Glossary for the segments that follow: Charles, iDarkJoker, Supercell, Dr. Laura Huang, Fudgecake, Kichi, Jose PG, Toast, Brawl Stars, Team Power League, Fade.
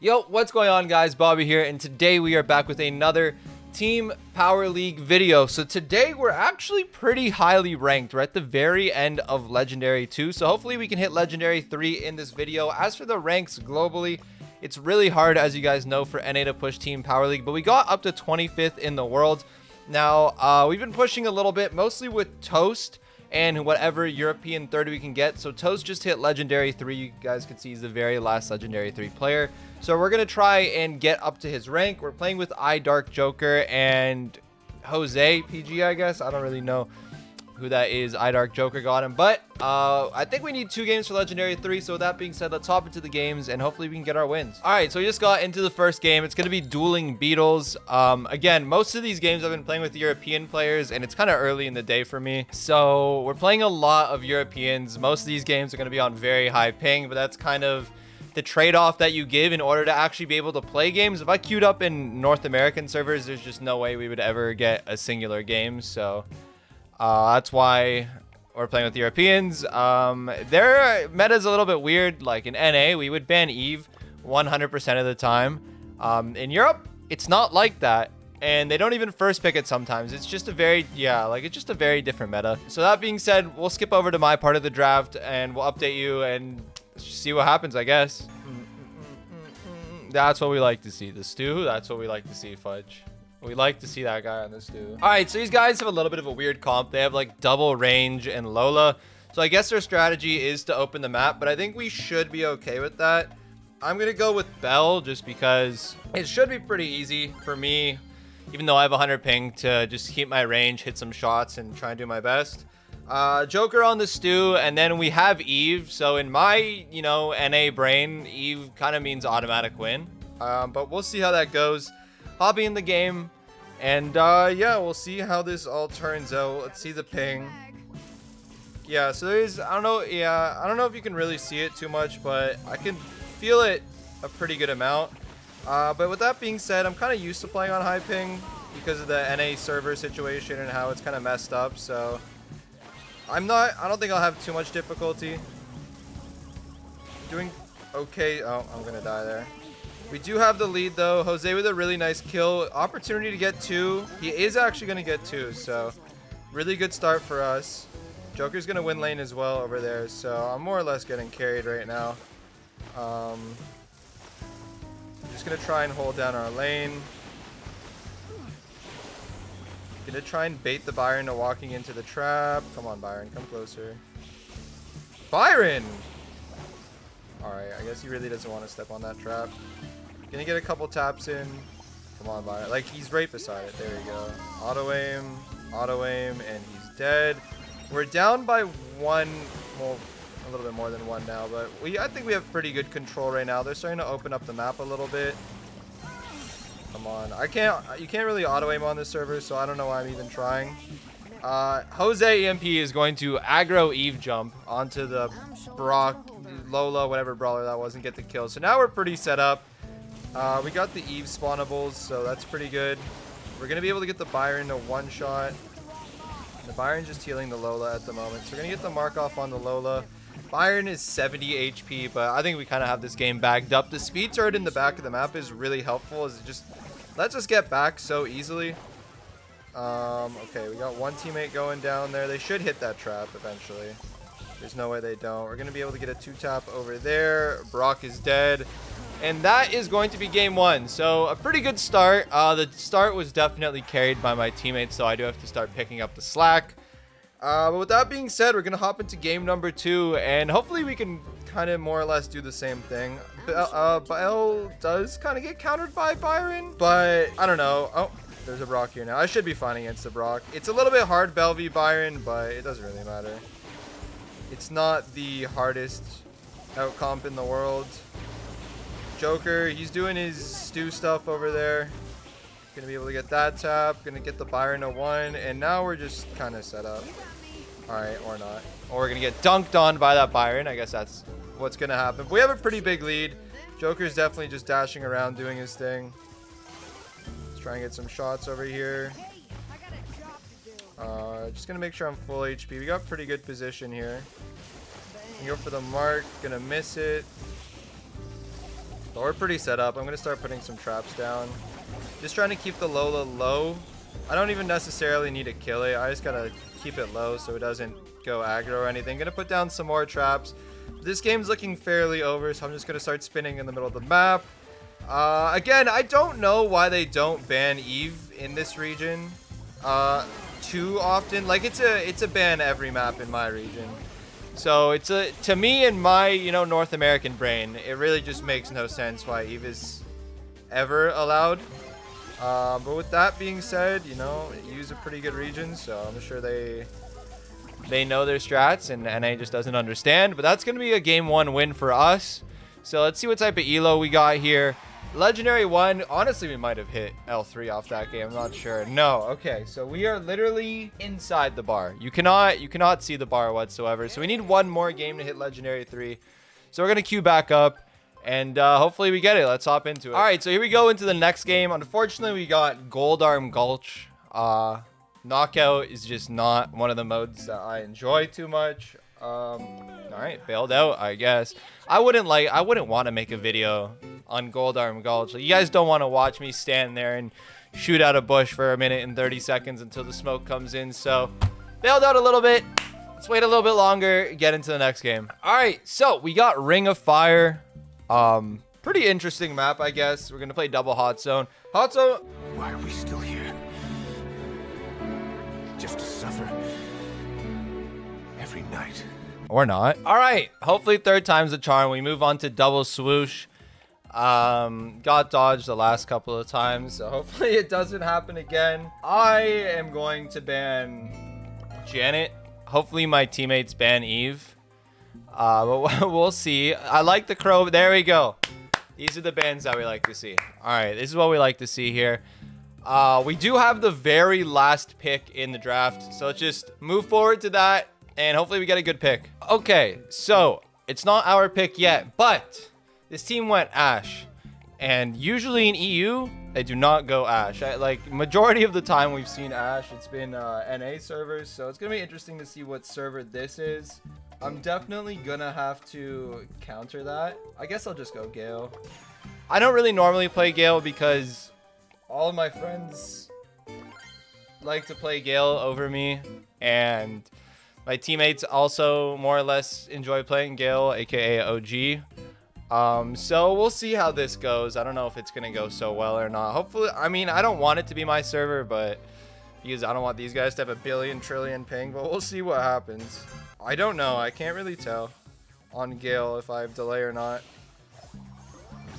Yo, what's going on, guys? Bobby here, and today we are back with another Team Power League video. So today we're actually pretty highly ranked. We're at the very end of Legendary 2, so hopefully we can hit Legendary 3 in this video. As for the ranks globally, it's really hard, as you guys know, for NA to push Team Power League, but we got up to 25th in the world. Now, we've been pushing a little bit, mostly with Toast and whatever European third we can get. So Toast just hit Legendary 3. You guys can see he's the very last Legendary 3 player. So we're going to try and get up to his rank. We're playing with iDarkJoker and Jose PG, I guess. I don't really know who that is. iDarkJoker got him. But I think we need 2 games for Legendary 3. So with that being said, let's hop into the games and hopefully we can get our wins. All right, so we just got into the first game. It's going to be Dueling Beetles. Again, most of these games I've been playing with European players and it's kind of early in the day for me. So we're playing a lot of Europeans. Most of these games are going to be on very high ping, but that's kind of the trade-off that you give in order to actually be able to play games. If I queued up in North American servers, there's just no way we would ever get a singular game. So that's why we're playing with Europeans. Their meta's a little bit weird. Like in NA, we would ban Eve 100% of the time. In Europe, it's not like that. And they don't even first pick it sometimes. It's just a very, it's just a very different meta. So that being said, we'll skip over to my part of the draft and we'll update you and see what happens, I guess. That's what we like to see. The stew, that's what we like to see, Fudge. We like to see that guy on this dude. All right, so these guys have a little bit of a weird comp. They have like double range and Lola. So I guess their strategy is to open the map, but I think we should be okay with that. I'm going to go with Bell just because it should be pretty easy for me, even though I have 100 ping, to just keep my range, hit some shots, and try and do my best. Joker on the stew, and then we have Eve. So in my, NA brain, Eve kind of means automatic win. But we'll see how that goes. Hobby in the game, and yeah, we'll see how this all turns out. Let's see the ping. Yeah, so there's, I don't know if you can really see it too much, but I can feel it a pretty good amount. But with that being said, I'm kind of used to playing on high ping because of the NA server situation and how it's kind of messed up, so I don't think I'll have too much difficulty. Doing okay. Oh, I'm gonna die there. We do have the lead, though. Jose with a really nice kill. Opportunity to get 2. He is actually going to get 2, so really good start for us. Joker's going to win lane as well over there, so I'm more or less getting carried right now. I'm just going to try and hold down our lane. Going to try and bait the Byron to walking into the trap. Come on, Byron. Come closer. Byron! Alright, I guess he really doesn't want to step on that trap. Gonna get a couple taps in. Come on, Byron. Like, he's right beside it. There we go. Auto aim, and he's dead. We're down by 1, well, a little bit more than 1 now, but I think we have pretty good control right now. They're starting to open up the map a little bit. Come on. You can't really auto aim on this server, so I don't know why I'm even trying. Jose EMP is going to aggro Eve jump onto the Brock, Lola, whatever brawler that was, and get the kill. So now we're pretty set up. We got the Eve spawnables, so that's pretty good. We're going to be able to get the Byron to one-shot. The Byron just healing the Lola at the moment. So we're going to get the mark off on the Lola. Byron is 70 HP, but I think we kind of have this game bagged up. The speed turret in the back of the map is really helpful, as it just lets us get back so easily. Okay, we got 1 teammate going down there. They should hit that trap eventually. There's no way they don't. We're going to be able to get a 2-tap over there. Brock is dead. And that is going to be game 1. So a pretty good start. The start was definitely carried by my teammates, so I do have to start picking up the slack. But with that being said, we're going to hop into game number 2, and hopefully we can kind of more or less do the same thing. Bell does kind of get countered by Byron, but I don't know. Oh, there's a Brock here now. I should be fine against the Brock. It's a little bit hard, Bell v Byron, but it doesn't really matter. It's not the hardest out comp in the world. Joker, he's doing his stew stuff over there. Gonna be able to get that tap. Gonna get the Byron to 1. And now we're just kind of set up. Alright, or not. Or we're gonna get dunked on by that Byron. I guess that's what's gonna happen. But we have a pretty big lead. Joker's definitely just dashing around doing his thing. Let's try and get some shots over here. Just gonna make sure I'm full HP. We got pretty good position here. Go for the mark. Gonna miss it. But we're pretty set up. I'm gonna start putting some traps down. Just trying to keep the Lola low. I don't even necessarily need to kill it. I just gotta keep it low so it doesn't go aggro or anything. Gonna put down some more traps. This game's looking fairly over, so I'm just gonna start spinning in the middle of the map. Again, I don't know why they don't ban Eve in this region too often. Like, it's a ban every map in my region. So it's a, to me in my, you know, North American brain, it really just makes no sense why Eve is ever allowed. But with that being said, you know, Eve's a pretty good region, so I'm sure they know their strats and NA just doesn't understand. But that's going to be a game one win for us. So let's see what type of elo we got here. Legendary 1. Honestly, we might have hit L3 off that game. I'm not sure. No. Okay. So we are literally inside the bar. You cannot see the bar whatsoever. So we need one more game to hit Legendary 3. So we're going to queue back up. And hopefully we get it. Let's hop into it. All right. So here we go into the next game. Unfortunately, we got Goldarm Gulch. Knockout is just not one of the modes that I enjoy too much. All right. Bailed out, I guess. I wouldn't want to make a video on Goldarm Gulch. Like, you guys don't want to watch me stand there and shoot out a bush for a minute and 30 seconds until the smoke comes in. So bailed out a little bit. Let's wait a little bit longer, get into the next game. All right, so we got Ring of Fire. Pretty interesting map, I guess. We're gonna play double hot zone. Hot zone. Why are we still here? Just to suffer every night. Or not. All right, hopefully third time's a charm. We move on to double swoosh. Got dodged the last couple of times, so hopefully it doesn't happen again. I am going to ban Janet. Hopefully my teammates ban Eve, but we'll see. I like the crow. There we go. These are the bans that we like to see. All right, this is what we like to see here. We do have the very last pick in the draft, so let's just move forward to that, and hopefully we get a good pick. Okay, so it's not our pick yet, but this team went Ashe, and usually in EU, they do not go Ashe. Like, majority of the time we've seen Ashe, it's been NA servers, so it's going to be interesting to see what server this is. I'm definitely going to have to counter that. I guess I'll just go Gale. I don't really normally play Gale because all of my friends like to play Gale over me, and my teammates also more or less enjoy playing Gale, aka OG. So we'll see how this goes. I don't know if it's gonna go so well or not. Hopefully, I mean, I don't want it to be my server, but because I don't want these guys to have a billion trillion ping, but we'll see what happens. I don't know. I can't really tell on Gale if I have delay or not.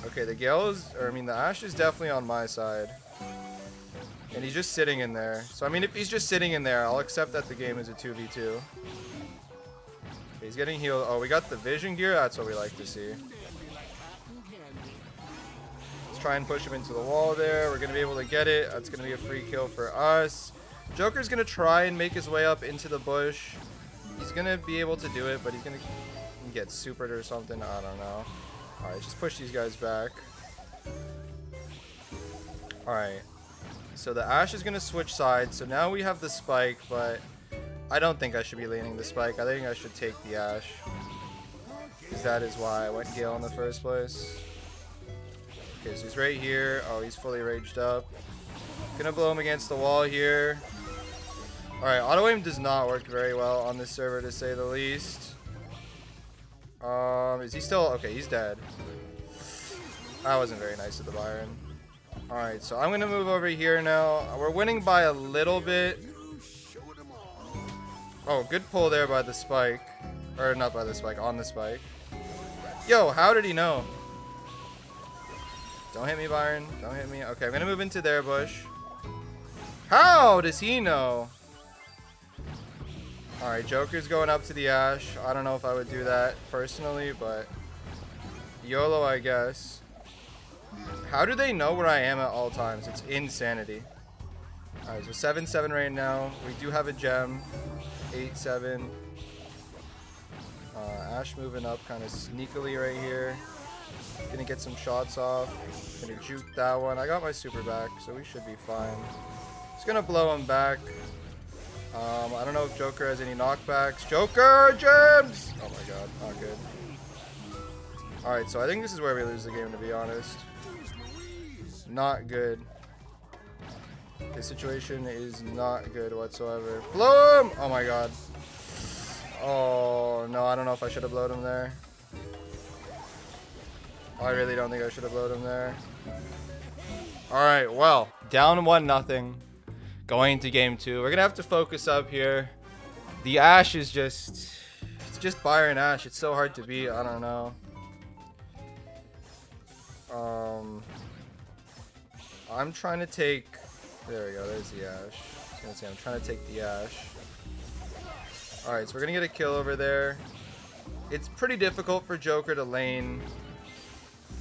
Okay, the Gale is, or I mean, the Ashe is definitely on my side, and he's just sitting in there. So I mean, if he's just sitting in there, I'll accept that the game is a 2v2. He's getting healed. Oh, we got the vision gear. That's what we like to see. Let's try and push him into the wall there. We're going to be able to get it. That's going to be a free kill for us. Joker's going to try and make his way up into the bush. He's going to be able to do it, but he's going to get supered or something. I don't know. All right, just push these guys back. All right. So the Ashe is going to switch sides. So now we have the spike, but I don't think I should be leaning the spike. I think I should take the Ashe, because that is why I went Gale in the first place. Okay, so he's right here. Oh, he's fully raged up. Gonna blow him against the wall here. Alright, auto-aim does not work very well on this server, to say the least. Is he still? Okay, he's dead. That wasn't very nice of the Byron. Alright, so I'm gonna move over here now. We're winning by a little bit. Oh, good pull there by the spike. Or not by the spike, on the spike. Yo, how did he know? Don't hit me, Byron. Don't hit me. Okay, I'm going to move into their bush. How does he know? All right, Joker's going up to the Ashe. I don't know if I would do that personally, but YOLO, I guess. How do they know where I am at all times? It's insanity. All right, so 7-7 right now. We do have a gem. 8-7. Ashe moving up kind of sneakily right here. Gonna get some shots off. Gonna juke that one. I got my super back, so we should be fine. Just gonna blow him back. I don't know if Joker has any knockbacks. Joker gems! Oh my god, not good. Alright, so I think this is where we lose the game, to be honest. Not good. The situation is not good whatsoever. Blow him! Oh my god. Oh no, I don't know if I should have blowed him there. I really don't think I should have blowed him there. Alright, well, down 1-0. Going to game 2. We're gonna have to focus up here. The Ash is just... it's just Byron Ash. It's so hard to beat. I don't know. I'm trying to take... there we go. There's the Ash. I was gonna say, I'm trying to take the Ash. Alright, so we're gonna get a kill over there. It's pretty difficult for Joker to lane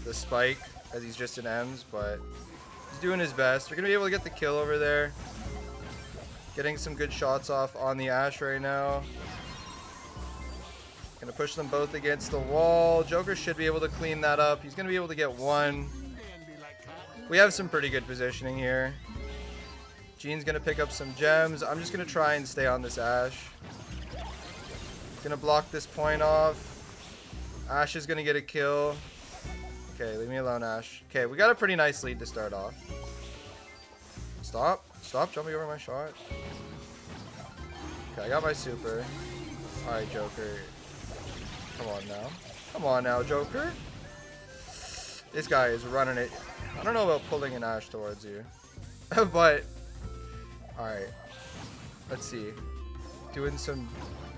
the spike, as he's just in M's, but he's doing his best. We're gonna be able to get the kill over there. Getting some good shots off on the Ash right now. Gonna push them both against the wall. Joker should be able to clean that up. He's gonna be able to get one. We have some pretty good positioning here. Jean's gonna pick up some gems. I'm just gonna try and stay on this Ash. Gonna block this point off. Ash is gonna get a kill. Okay, leave me alone, Ash. Okay, we got a pretty nice lead to start off. Stop. Stop jumping over my shot. Okay, I got my super. Alright, Joker. Come on now. Come on now, Joker. This guy is running it. I don't know about pulling an Ash towards you. But, alright. Let's see. Doing some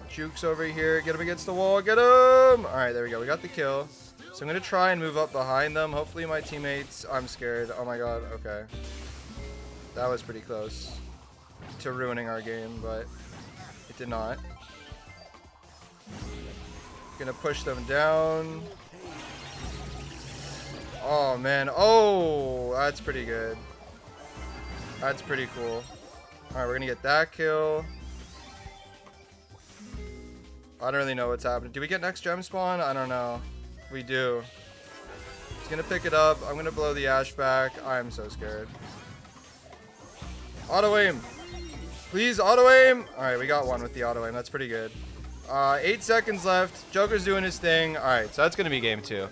jukes over here. Get him against the wall. Get him! Alright, there we go. We got the kill. So I'm going to try and move up behind them. Hopefully my teammates... I'm scared. Oh my god. Okay. That was pretty close to ruining our game, but it did not. Going to push them down. Oh, man. Oh, that's pretty good. That's pretty cool. Alright, we're going to get that kill. I don't really know what's happening. Do we get next gem spawn? I don't know. We do. He's gonna pick it up. I'm gonna blow the Ash back. I am so scared. Auto aim, please. Auto aim. All right, we got one with the auto aim. That's pretty good. 8 seconds left. Joker's doing his thing. All right, so that's gonna be game 2.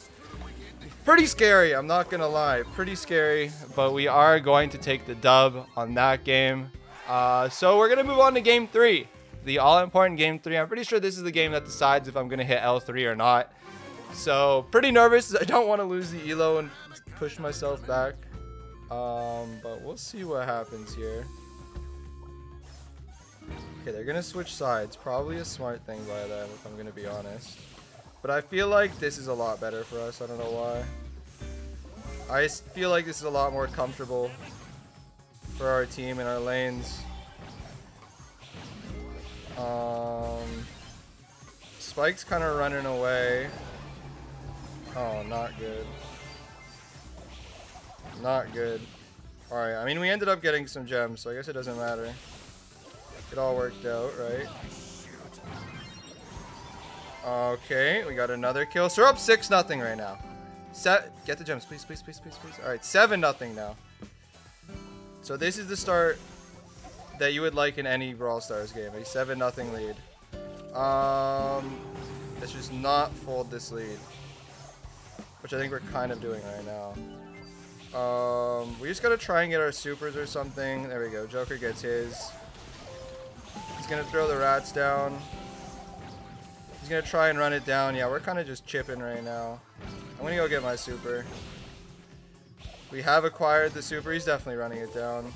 Pretty scary. I'm not gonna lie. Pretty scary. But we are going to take the dub on that game. So we're gonna move on to game 3, the all-important game 3. I'm pretty sure this is the game that decides if I'm gonna hit L3 or not. So, pretty nervous. I don't want to lose the elo and push myself back. But we'll see what happens here. Okay, they're going to switch sides. Probably a smart thing by them, if I'm going to be honest. But I feel like this is a lot better for us. I don't know why. I feel like this is a lot more comfortable for our team and our lanes. Spike's kind of running away. Oh, not good. Not good. Alright, I mean, we ended up getting some gems, so I guess it doesn't matter. It all worked out, right? Okay, we got another kill. So we're up 6-0 right now. Get the gems, please, please, please, please, please. Alright, 7-0 now. So this is the start that you would like in any Brawl Stars game. A 7-0 lead. Let's just not fold this lead, which I think we're kind of doing right now. We just gotta try and get our supers or something. There we go. Joker gets his. He's gonna throw the rats down. He's gonna try and run it down. Yeah, we're kind of just chipping right now. I'm gonna go get my super. We have acquired the super. He's definitely running it down.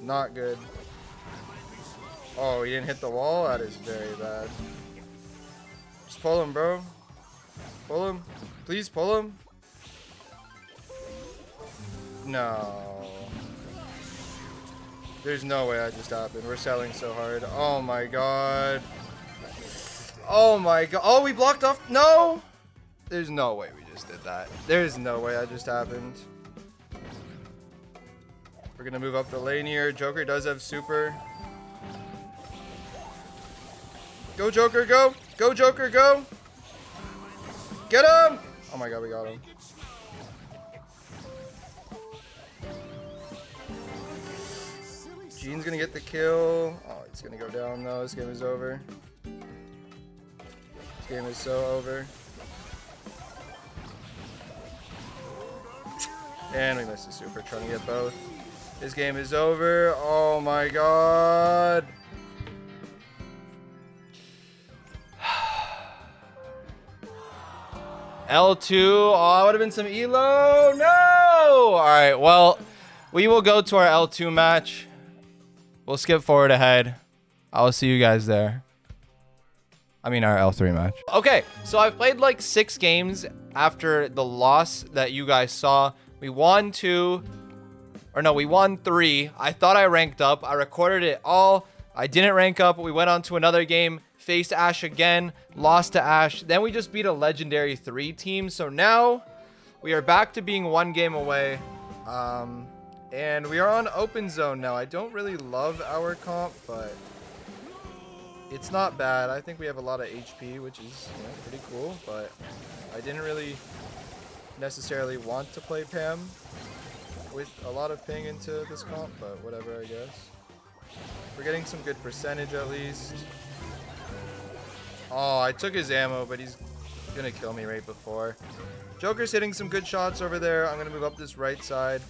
Not good. Oh, he didn't hit the wall? That is very bad. Just pull him, bro. Pull him. Please pull him. No. There's no way that just happened. We're selling so hard. Oh my god. Oh my god. Oh, we blocked off. No. There's no way we just did that. There's no way that just happened. We're going to move up the lane here. Joker does have super. Go, Joker, go. Go, Joker, go. Get him! Oh my god, we got him. Jean's gonna get the kill. Oh, it's gonna go down though. This game is over. This game is so over. And we missed the super, trying to get both. This game is over. Oh my god. L2. Oh, I would have been some elo. No! All right, well, we will go to our L2 match. We'll skip forward ahead. I'll see you guys there. I mean, our L3 match. Okay, so I've played like 6 games after the loss that you guys saw. We won 2. Or no, we won 3. I thought I ranked up. I recorded it all. I didn't rank up. We went on to another game. Faced Ash again. Lost to Ash. Then we just beat a legendary 3 team. So now we are back to being 1 game away. And we are on open zone now. I don't really love our comp, but it's not bad. I think we have a lot of HP, which is, you know, pretty cool, but I didn't really necessarily want to play Pam with a lot of ping into this comp, but whatever, I guess. We're getting some good percentage at least. Oh, I took his ammo, but he's gonna kill me right before. Joker's hitting some good shots over there. I'm gonna move up this right side.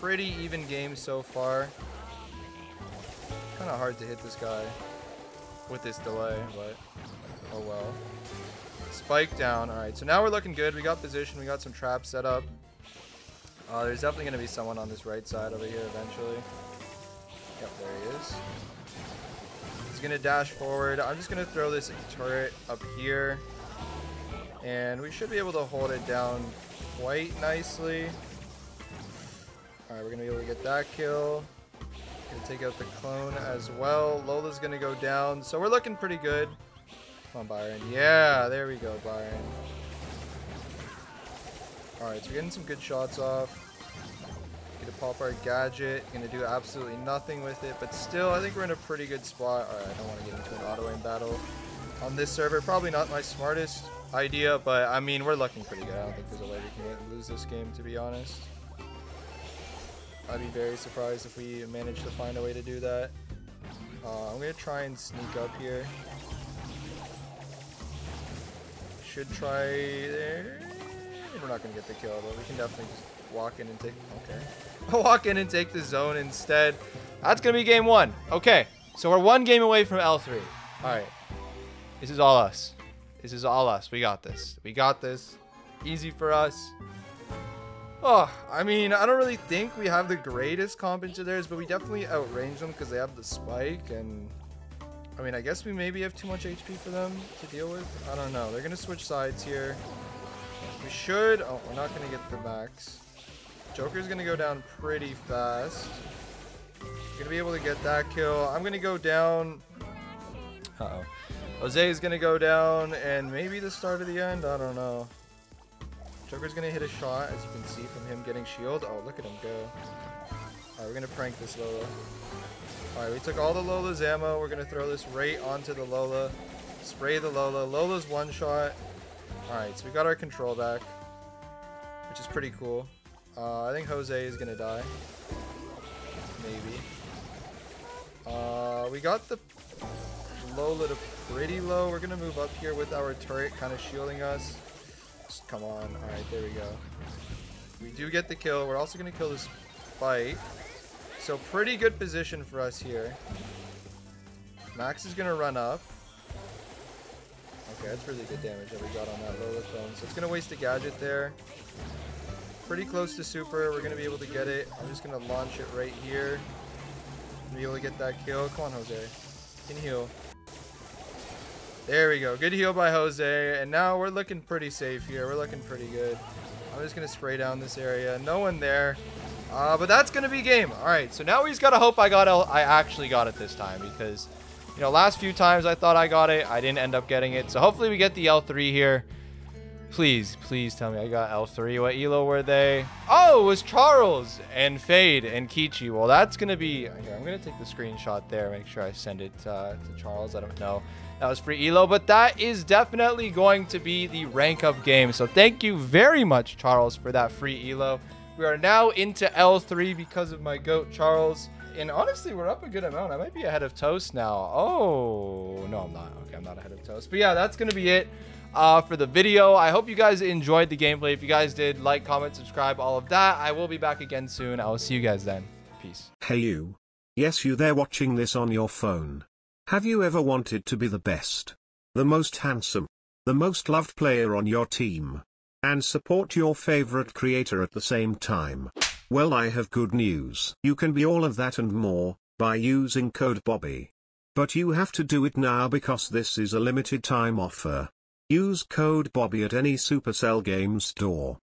Pretty even game so far. Kind of hard to hit this guy with this delay, but oh well. Spike down. All right, so now we're looking good. We got position. We got some traps set up. There's definitely going to be someone on this right side over here eventually. Yep, there he is. He's going to dash forward. I'm just going to throw this turret up here. And we should be able to hold it down quite nicely. All right, we're going to be able to get that kill. Going to take out the clone as well. Lola's going to go down. So we're looking pretty good. Come on, Byron. Yeah, there we go, Byron. Alright, so we're getting some good shots off. Gonna pop our gadget. Gonna do absolutely nothing with it, but still, I think we're in a pretty good spot. Alright, I don't want to get into an auto-aim battle on this server. Probably not my smartest idea, but I mean, we're looking pretty good. I don't think there's a way we can lose this game, to be honest. I'd be very surprised if we managed to find a way to do that. I'm gonna try and sneak up here. Should try there. We're not gonna get the kill, but we can definitely just walk in and take. Okay, walk in and take the zone instead. That's gonna be game 1. Okay, so we're 1 game away from L3. All right, this is all us. This is all us. We got this. We got this. Easy for us. Oh, I mean, I don't really think we have the greatest comp into theirs, but we definitely outrange them because they have the spike, and I mean, I guess we maybe have too much HP for them to deal with. I don't know. They're gonna switch sides here. We should. Oh, we're not gonna get the max. Joker's gonna go down pretty fast. We're gonna be able to get that kill. I'm gonna go down. Uh-oh. Jose is gonna go down, and maybe the start of the end. I don't know. Joker's gonna hit a shot, as you can see from him getting shield. Oh, look at him go. All right, we're gonna prank this Lola. All right, we took all the Lola's ammo. We're gonna throw this right onto the Lola. Spray the Lola. Lola's 1-shot. All right, so we got our control back, which is pretty cool. I think Jose is gonna die. Maybe. We got the Lola to pretty low. We're gonna move up here with our turret kind of shielding us. Just come on. All right, there we go. We do get the kill. We're also gonna kill this spike. So pretty good position for us here. Max is gonna run up. Okay, that's really good damage that we got on that Lola clone. So it's going to waste a gadget there. Pretty close to super. We're going to be able to get it. I'm just going to launch it right here. Be able to get that kill. Come on, Jose. You can heal. There we go. Good heal by Jose. And now we're looking pretty safe here. We're looking pretty good. I'm just going to spray down this area. No one there. But that's going to be game. All right. So now we just got to hope I actually got it this time, because you know, last few times I thought I got it. I didn't end up getting it. So hopefully we get the L3 here. Please, please tell me I got L3. What elo were they? Oh, it was Charles and Fade and Kichi. Well, that's going to be... Okay, I'm going to take the screenshot there. Make sure I send it to Charles. I don't know. That was free elo. But that is definitely going to be the rank up game. So thank you very much, Charles, for that free elo. We are now into L3 because of my goat, Charles. And honestly, we're up a good amount. I might be ahead of Toast now. Oh, no, I'm not. Okay, I'm not ahead of Toast. But yeah, that's going to be it. for the video. I hope you guys enjoyed the gameplay. If you guys did, like, comment, subscribe, all of that. I will be back again soon. I will see you guys then. Peace. Hey you. Yes, you there watching this on your phone. Have you ever wanted to be the best, the most handsome, the most loved player on your team, and support your favorite creator at the same time? Well, I have good news. You can be all of that and more by using code Bobby. But you have to do it now because this is a limited time offer. Use code Bobby at any Supercell game store.